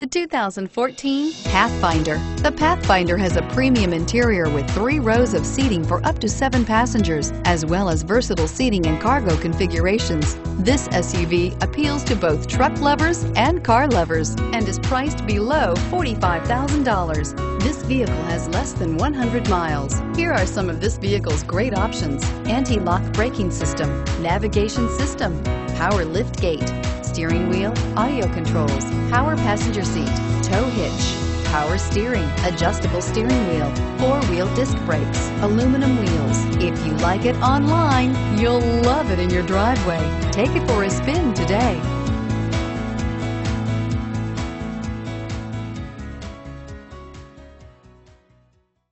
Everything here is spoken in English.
The 2014 Pathfinder. The Pathfinder has a premium interior with 3 rows of seating for up to 7 passengers, as well as versatile seating and cargo configurations. This SUV appeals to both truck lovers and car lovers and is priced below $45,000. This vehicle has less than 100 miles. Here are some of this vehicle's great options: anti-lock braking system, navigation system, power lift gate, steering wheel audio controls, power passenger seat, tow hitch, power steering, adjustable steering wheel, 4-wheel disc brakes, aluminum wheels. If you like it online, you'll love it in your driveway. Take it for a spin today.